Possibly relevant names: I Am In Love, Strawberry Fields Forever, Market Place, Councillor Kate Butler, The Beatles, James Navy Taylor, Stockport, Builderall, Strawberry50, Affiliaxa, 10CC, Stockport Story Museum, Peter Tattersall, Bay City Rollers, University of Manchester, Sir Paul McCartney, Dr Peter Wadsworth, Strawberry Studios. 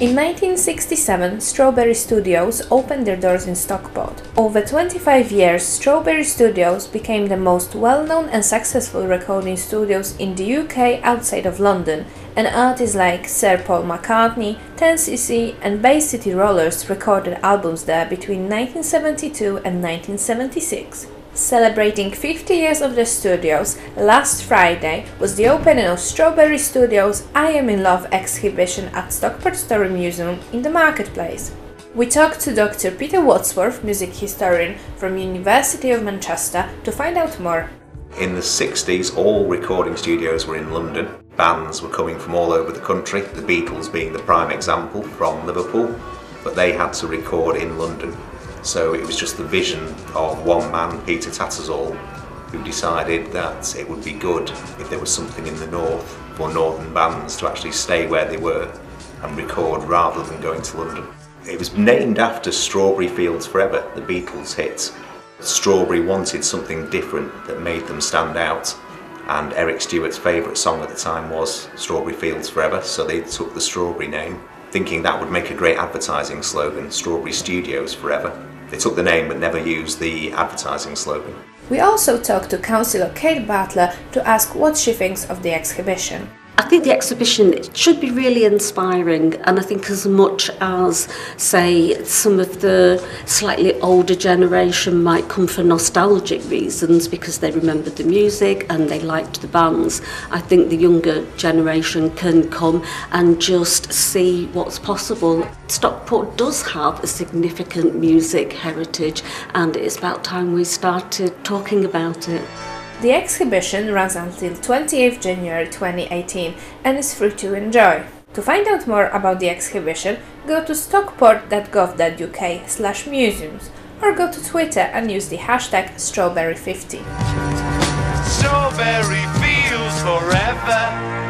In 1967, Strawberry Studios opened their doors in Stockport. Over 25 years, Strawberry Studios became the most well-known and successful recording studios in the UK outside of London, and artists like Sir Paul McCartney, 10CC and Bay City Rollers recorded albums there between 1972 and 1976. Celebrating 50 years of the studios, last Friday was the opening of Strawberry Studios' I Am In Love exhibition at Stockport Story Museum in the Market Place. We talked to Dr Peter Wadsworth, music historian from University of Manchester, to find out more. In the 60s, all recording studios were in London. Bands were coming from all over the country, the Beatles being the prime example from Liverpool, but they had to record in London. So it was just the vision of one man, Peter Tattersall, who decided that it would be good if there was something in the north for northern bands to actually stay where they were and record rather than going to London. It was named after Strawberry Fields Forever, the Beatles hit. Strawberry wanted something different that made them stand out, and Eric Stewart's favourite song at the time was Strawberry Fields Forever, so they took the Strawberry name, thinking that would make a great advertising slogan, Strawberry Studios Forever. They took the name but never used the advertising slogan. We also talked to Councillor Kate Butler to ask what she thinks of the exhibition. I think the exhibition should be really inspiring, and I think as much as, say, some of the slightly older generation might come for nostalgic reasons because they remembered the music and they liked the bands, I think the younger generation can come and just see what's possible. Stockport does have a significant music heritage, and it's about time we started talking about it. The exhibition runs until 28 January 2018 and is free to enjoy. To find out more about the exhibition, go to stockport.gov.uk/museums or go to Twitter and use the hashtag Strawberry50. Strawberry Fields Forever.